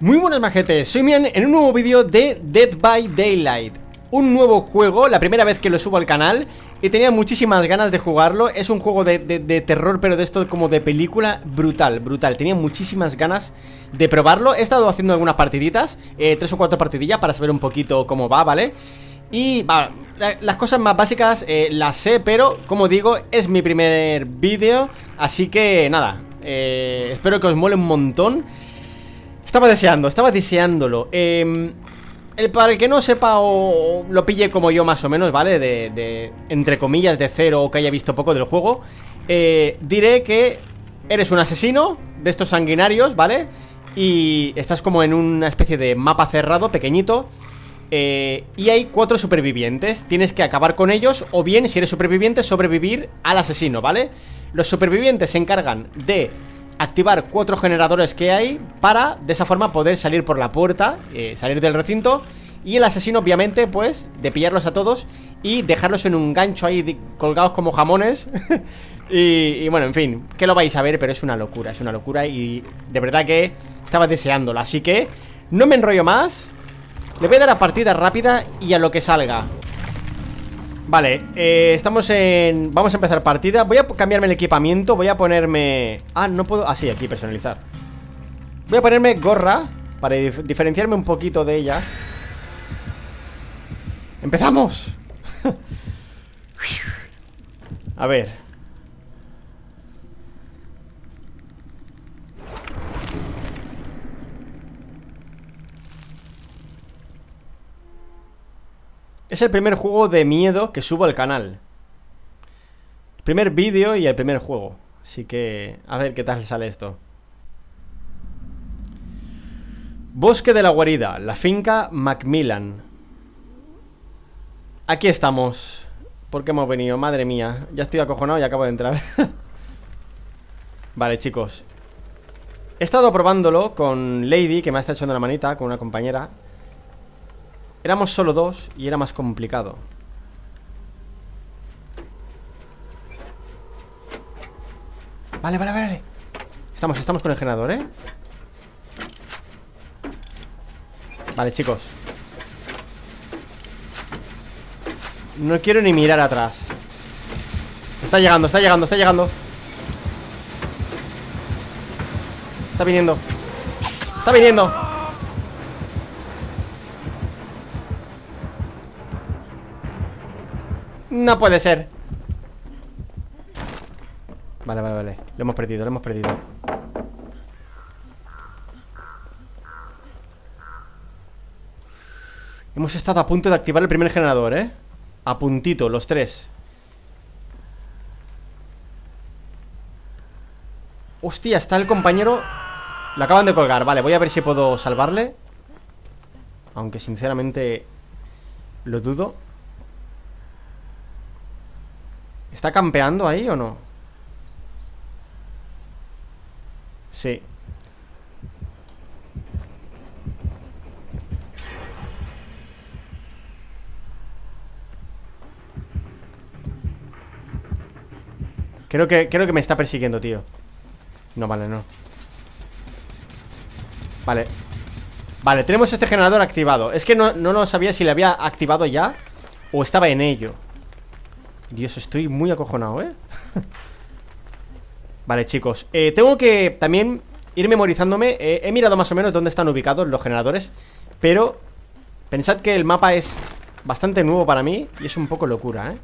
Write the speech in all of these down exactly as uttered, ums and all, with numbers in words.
Muy buenas majetes, soy Mian en un nuevo vídeo de Dead by Daylight. Un nuevo juego, la primera vez que lo subo al canal. Y tenía muchísimas ganas de jugarlo. Es un juego de, de, de terror, pero de esto como de película. Brutal, brutal, tenía muchísimas ganas de probarlo. He estado haciendo algunas partiditas, eh, tres o cuatro partidillas para saber un poquito cómo va, ¿vale? Y va, la, las cosas más básicas eh, las sé, pero como digo, es mi primer vídeo. Así que nada, eh, espero que os mole un montón. Estaba deseando, estaba deseándolo. Eh, el, para el que no sepa o lo pille como yo más o menos, ¿vale? De, de entre comillas, de cero o que haya visto poco del juego, eh, diré que eres un asesino de estos sanguinarios, ¿vale? Y estás como en una especie de mapa cerrado, pequeñito, eh, y hay cuatro supervivientes. Tienes que acabar con ellos o bien, si eres superviviente, sobrevivir al asesino, ¿vale? Los supervivientes se encargan de activar cuatro generadores que hay para, de esa forma, poder salir por la puerta, eh, salir del recinto. Y el asesino, obviamente, pues, de pillarlos a todos y dejarlos en un gancho ahí de, colgados como jamones. y, y bueno, en fin, que lo vais a ver, pero es una locura, es una locura. Y de verdad que estaba deseándolo, así que no me enrollo más. Le voy a dar a partida rápida y a lo que salga. Vale, eh, estamos en... Vamos a empezar partida. Voy a cambiarme el equipamiento. Voy a ponerme... Ah, no puedo... Ah, sí, aquí, personalizar. Voy a ponerme gorra para dif diferenciarme un poquito de ellas. ¡Empezamos! A ver. Es el primer juego de miedo que subo al canal. El primer vídeo y el primer juego. Así que, a ver qué tal sale esto. Bosque de la guarida, la finca Macmillan. Aquí estamos. ¿Por qué hemos venido? Madre mía, ya estoy acojonado y acabo de entrar. Vale, chicos, he estado probándolo con Lady, que me ha estado echando la manita, con una compañera. Éramos solo dos y era más complicado. Vale, vale, vale. Estamos, estamos con el generador, ¿eh? Vale, chicos, no quiero ni mirar atrás. Está llegando, está llegando, está llegando. Está viniendo. Está viniendo. No puede ser. Vale, vale, vale. Lo hemos perdido, lo hemos perdido. Hemos estado a punto de activar el primer generador, ¿eh? A puntito, los tres. Hostia, está el compañero. Lo acaban de colgar, vale, voy a ver si puedo salvarle. Aunque sinceramente lo dudo. ¿Está campeando ahí o no? Sí. Creo que, creo que me está persiguiendo, tío. No, vale, no. Vale. Vale, tenemos este generador activado. Es que no, no lo sabía si le había activado ya o estaba en ello. Dios, estoy muy acojonado, ¿eh? Vale, chicos, eh, tengo que también ir memorizándome. eh, He mirado más o menos dónde están ubicados los generadores, pero pensad que el mapa es bastante nuevo para mí y es un poco locura, ¿eh?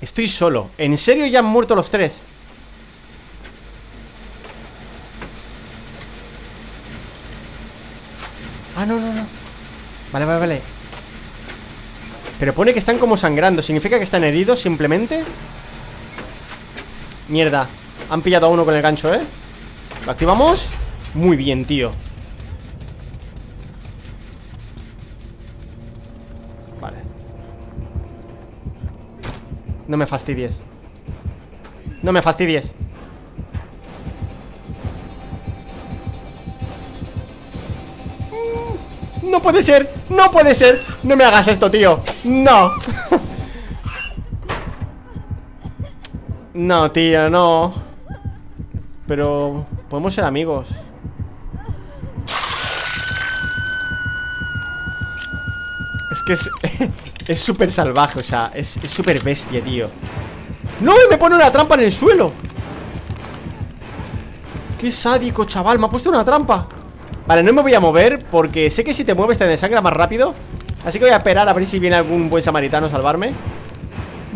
Estoy solo. ¿En serio ya han muerto los tres? Ah, no, no, no. Vale, vale, vale. Pero pone que están como sangrando. ¿Significa que están heridos simplemente? Mierda. Han pillado a uno con el gancho, ¿eh? ¿Lo activamos? Muy bien, tío. Vale. No me fastidies. No me fastidies. No puede ser, no puede ser. No me hagas esto, tío. No. No, tío, no. Pero podemos ser amigos. Es que es es súper salvaje, o sea, es súper bestia, tío. ¡No! Y me pone una trampa en el suelo. ¡Qué sádico, chaval! Me ha puesto una trampa. Vale, no me voy a mover porque sé que si te mueves te desangra más rápido. Así que voy a esperar a ver si viene algún buen samaritano a salvarme.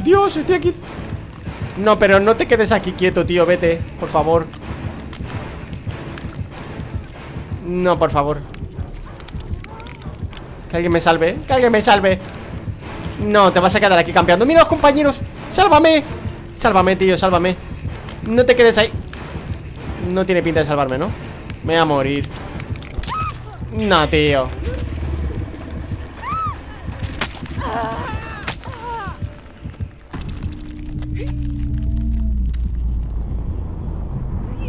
¡Dios! Estoy aquí. No, pero no te quedes aquí quieto, tío. Vete, por favor. No, por favor. Que alguien me salve. Que alguien me salve. No, te vas a quedar aquí campeando. ¡Mira, compañeros! ¡Sálvame! Sálvame, tío, sálvame. No te quedes ahí. No tiene pinta de salvarme, ¿no? Me voy a morir. No, tío.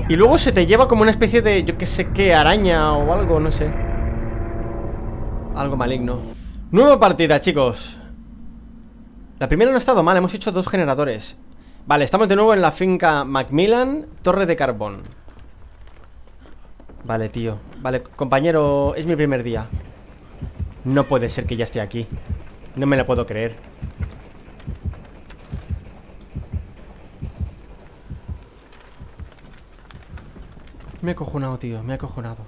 Y luego se te lleva como una especie de, yo qué sé qué, araña o algo, no sé. Algo maligno. Nueva partida, chicos. La primera no ha estado mal, hemos hecho dos generadores. Vale, estamos de nuevo en la finca Macmillan, Torre de Carbón. Vale, tío. Vale, compañero, es mi primer día. No puede ser que ya esté aquí. No me lo puedo creer. Me he acojonado, tío, me he acojonado.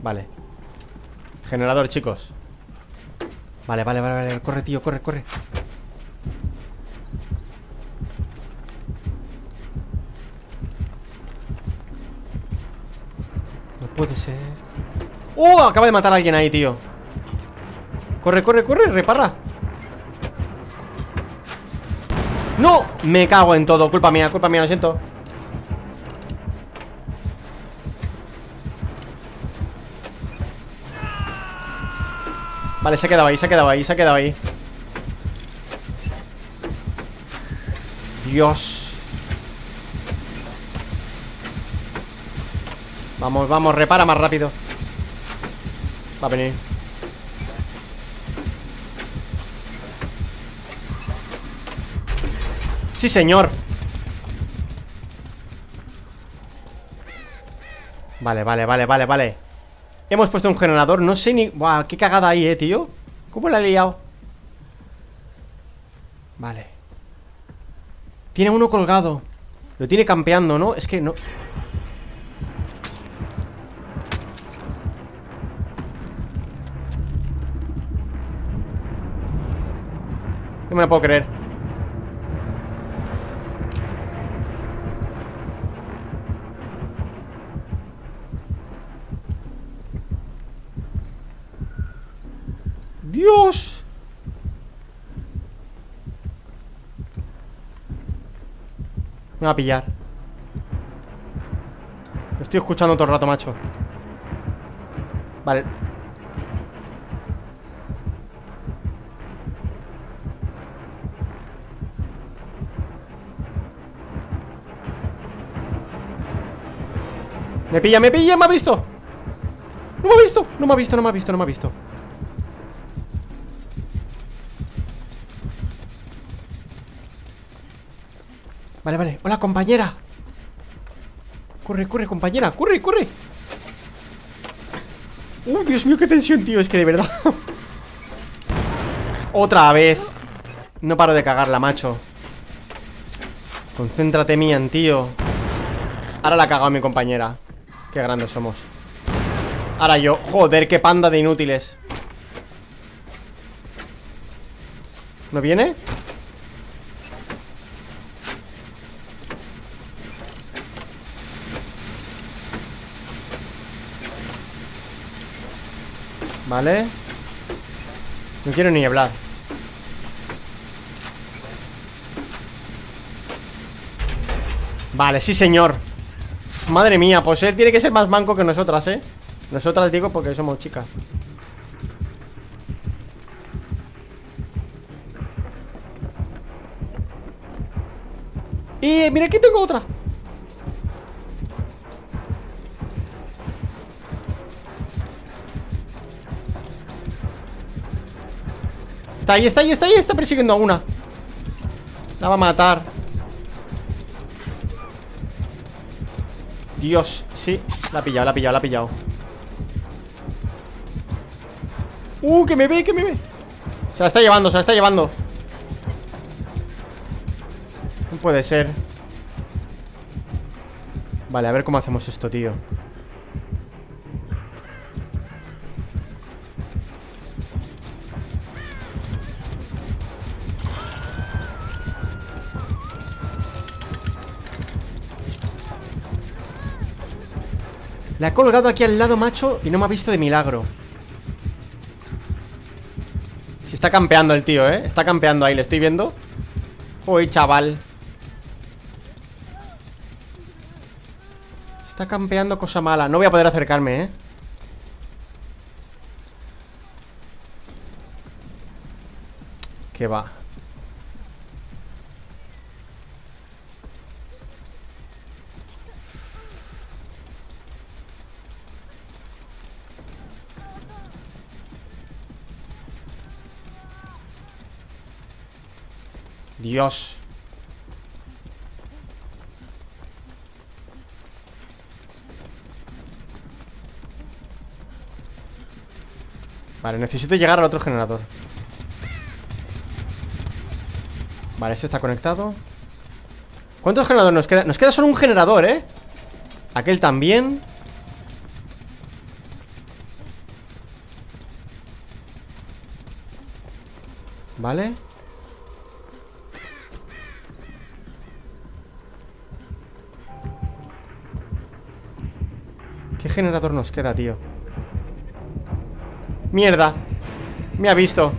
Vale. Generador, chicos. Vale, vale, vale, vale, corre, tío, corre, corre. No puede ser. ¡Uh! Acaba de matar a alguien ahí, tío. Corre, corre, corre, repara. ¡No! Me cago en todo, culpa mía, culpa mía, lo siento. Vale, se ha quedado ahí, se ha quedado ahí, se ha quedado ahí. Dios. Vamos, vamos, repara más rápido. Va a venir. Sí, señor. Vale, vale, vale, vale, vale. Hemos puesto un generador, no sé ni... Buah, qué cagada ahí, eh, tío. ¿Cómo la he liado? Vale. Tiene uno colgado. Lo tiene campeando, ¿no? Es que no... No me lo puedo creer. Dios. Me va a pillar. Lo estoy escuchando todo el rato, macho. Vale. Me pilla, me pilla, me ha visto. No me ha visto, no me ha visto, no me ha visto, no me ha visto. Vale, vale, hola compañera. Corre, corre, compañera, corre, corre. Uh, Dios mío, qué tensión, tío, es que de verdad. Otra vez. No paro de cagarla, macho. Concéntrate, Mian, tío. Ahora la ha cagado mi compañera. Qué grandes somos. Ahora yo, joder, qué panda de inútiles. ¿No viene? Vale. No quiero ni hablar. Vale, sí señor. Uf, madre mía, pues él tiene que ser más manco que nosotras, eh. Nosotras digo porque somos chicas. Y mira, aquí tengo otra. Está ahí, está ahí, está ahí, está persiguiendo a una. La va a matar. Dios, sí. La ha pillado, la ha pillado, la ha pillado. Uh, que me ve, que me ve. Se la está llevando, se la está llevando. No puede ser. Vale, a ver cómo hacemos esto, tío. La ha colgado aquí al lado, macho, y no me ha visto de milagro. Sí, está campeando el tío, ¿eh? Está campeando ahí, le estoy viendo. Joder, chaval. Está campeando cosa mala. No voy a poder acercarme, ¿eh? ¿Qué va? Dios. Vale, necesito llegar al otro generador. Vale, este está conectado. ¿Cuántos generadores nos quedan? Nos queda solo un generador, ¿eh? Aquel también. Vale. ¿Qué generador nos queda, tío? Mierda. Me ha visto.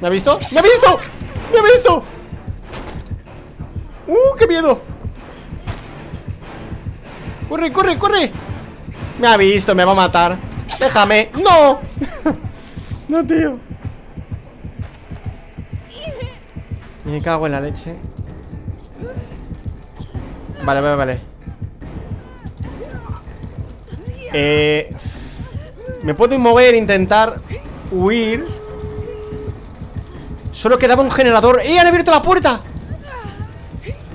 ¿Me ha visto? ¡Me ha visto! ¡Me ha visto! ¡Uh, qué miedo! ¡Corre, corre, corre! Me ha visto, me va a matar. ¡Déjame! ¡No! No, tío. Me cago en la leche. Vale, vale, vale. Eh, me puedo mover, intentar huir. Solo quedaba un generador. ¡Eh! ¡Han abierto la puerta!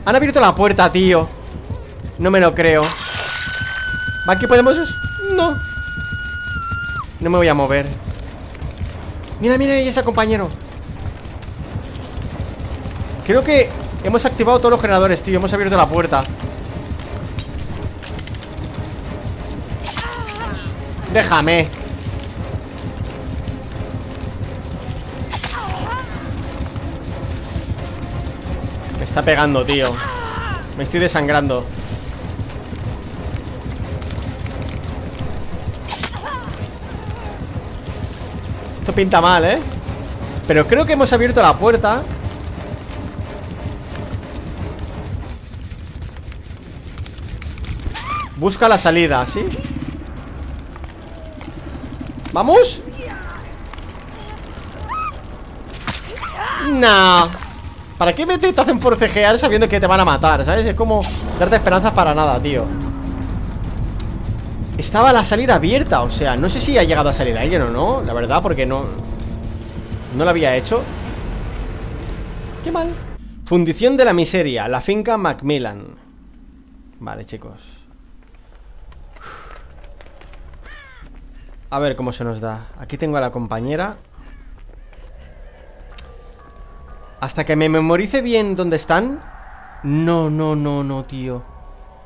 Han abierto la puerta, tío. No me lo creo. ¿Va que podemos? No. No me voy a mover. Mira, mira, ahí está, compañero. Creo que hemos activado todos los generadores, tío. Hemos abierto la puerta. Déjame. Me está pegando, tío. Me estoy desangrando. Esto pinta mal, ¿eh? Pero creo que hemos abierto la puerta. Busca la salida, ¿sí? ¿Vamos? No. ¿Para qué me te hacen forcejear sabiendo que te van a matar? ¿Sabes? Es como darte esperanzas para nada, tío. Estaba la salida abierta, o sea, no sé si ha llegado a salir alguien o no, la verdad, porque no... No lo había hecho. Qué mal. Fundición de la miseria, la finca Macmillan. Vale, chicos. A ver cómo se nos da. Aquí tengo a la compañera. Hasta que me memorice bien dónde están. No, no, no, no, tío.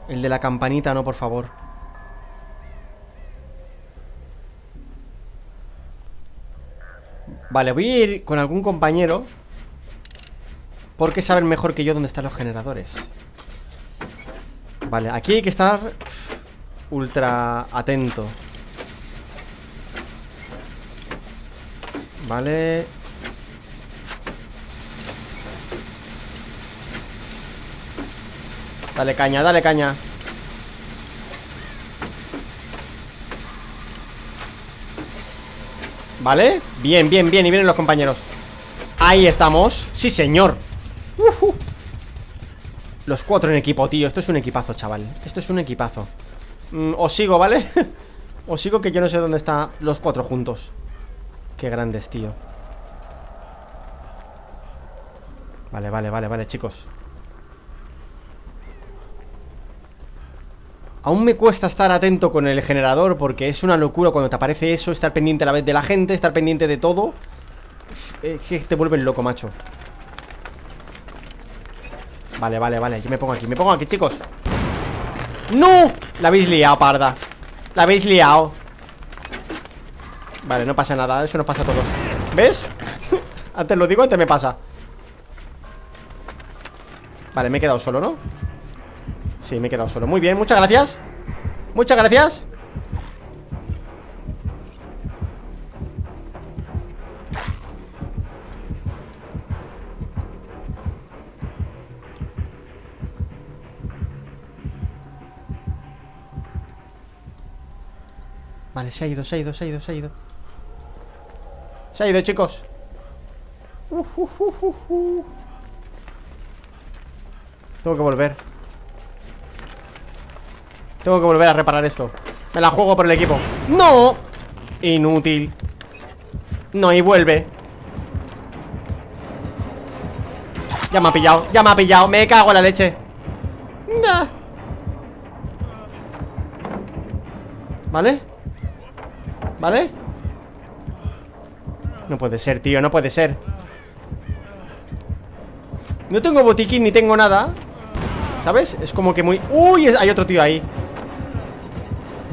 El de la campanita, no, por favor. Vale, voy a ir con algún compañero, porque saben mejor que yo dónde están los generadores. Vale, aquí hay que estar ultra atento. Vale. Dale caña, dale caña. Vale. Bien, bien, bien. Y vienen los compañeros. Ahí estamos. Sí, señor. Uh-huh. Los cuatro en equipo, tío. Esto es un equipazo, chaval. Esto es un equipazo. mm, os sigo, ¿vale? Os sigo, que yo no sé dónde están los cuatro juntos. Qué grandes, tío. Vale, vale, vale, vale, chicos. Aún me cuesta estar atento con el generador, porque es una locura cuando te aparece eso. Estar pendiente a la vez de la gente, estar pendiente de todo. Es que te vuelven loco, macho. Vale, vale, vale, yo me pongo aquí, me pongo aquí, chicos. ¡No! La habéis liado, parda. La habéis liado. Vale, no pasa nada, eso nos pasa a todos. ¿Ves? Antes lo digo, antes me pasa. Vale, me he quedado solo, ¿no? Sí, me he quedado solo. Muy bien, muchas gracias. Muchas gracias. Vale, se ha ido, se ha ido, se ha ido, se ha ido. Se ha ido, chicos. Uh, uh, uh, uh, uh. Tengo que volver. Tengo que volver a reparar esto. Me la juego por el equipo. ¡No! Inútil. No, y vuelve. Ya me ha pillado, ya me ha pillado. Me cago en la leche. Nah. ¿Vale? ¿Vale? No puede ser, tío, no puede ser. No tengo botiquín ni tengo nada, ¿sabes? Es como que muy... ¡Uy! Hay otro tío ahí.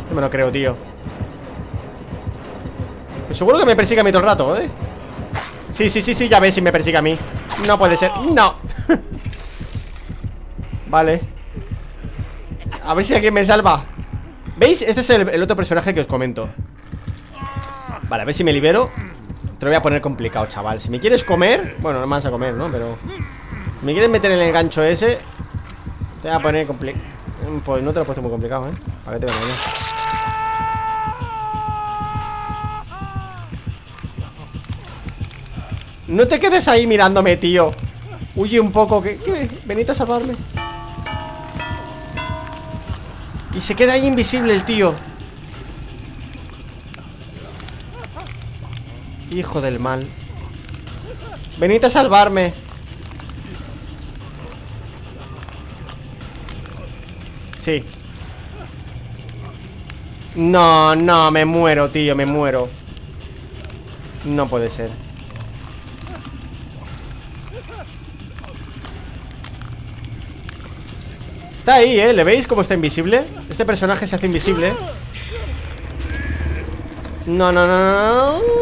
No me lo creo, tío. Pues seguro que me persigue a mí todo el rato, ¿eh? Sí, sí, sí, sí, ya ves si me persigue a mí. No puede ser. ¡No! Vale. A ver si alguien me salva. ¿Veis? Este es el, el otro personaje que os comento. Vale, a ver si me libero. Te lo voy a poner complicado, chaval. Si me quieres comer... Bueno, no me vas a comer, ¿no? Pero... Si me quieres meter en el gancho ese... Te voy a poner complicado. Pues no te lo he puesto muy complicado, ¿eh? ¿Para qué te voy a engañar? No te quedes ahí mirándome, tío. Huye un poco, que... que venite a salvarme. Y se queda ahí invisible el tío. Hijo del mal. Venite a salvarme. Sí. No, no, me muero, tío, me muero. No puede ser. Está ahí, ¿eh? ¿Le veis cómo está invisible? Este personaje se hace invisible. No, no, no, no.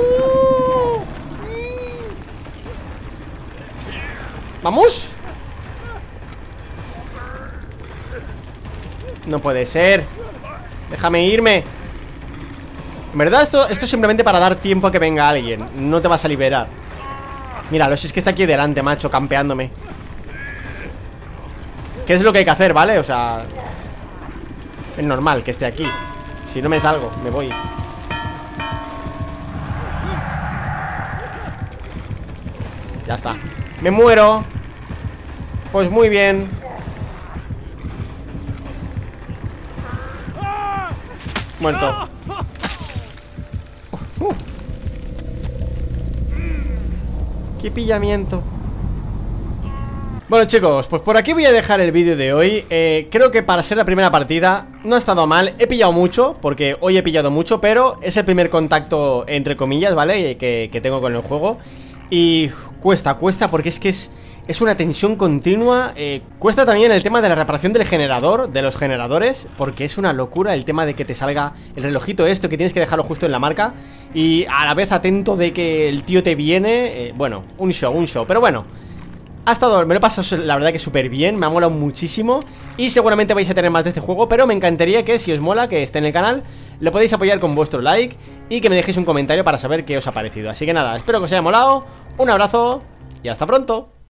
Vamos. No puede ser. Déjame irme. En verdad esto, esto es simplemente para dar tiempo a que venga alguien. No te vas a liberar. Míralo, si es que está aquí delante, macho, campeándome. ¿Qué es lo que hay que hacer, vale? O sea, es normal que esté aquí. Si no me salgo, me voy. Ya está. Me muero. Pues muy bien. Muerto. Uh, uh. Qué pillamiento. Bueno, chicos, pues por aquí voy a dejar el vídeo de hoy. eh, Creo que para ser la primera partida no ha estado mal. He pillado mucho, porque hoy he pillado mucho, pero es el primer contacto, entre comillas, ¿vale? Que, que tengo con el juego. Y cuesta, cuesta, porque es que es... Es una tensión continua. eh, Cuesta también el tema de la reparación del generador, de los generadores, porque es una locura el tema de que te salga el relojito esto, que tienes que dejarlo justo en la marca. Y a la vez atento de que el tío te viene. eh, Bueno, un show, un show, pero bueno. Ha estado, me lo he pasado la verdad que súper bien. Me ha molado muchísimo. Y seguramente vais a tener más de este juego, pero me encantaría que, si os mola, que esté en el canal, lo podéis apoyar con vuestro like y que me dejéis un comentario para saber qué os ha parecido. Así que nada, espero que os haya molado. Un abrazo y hasta pronto.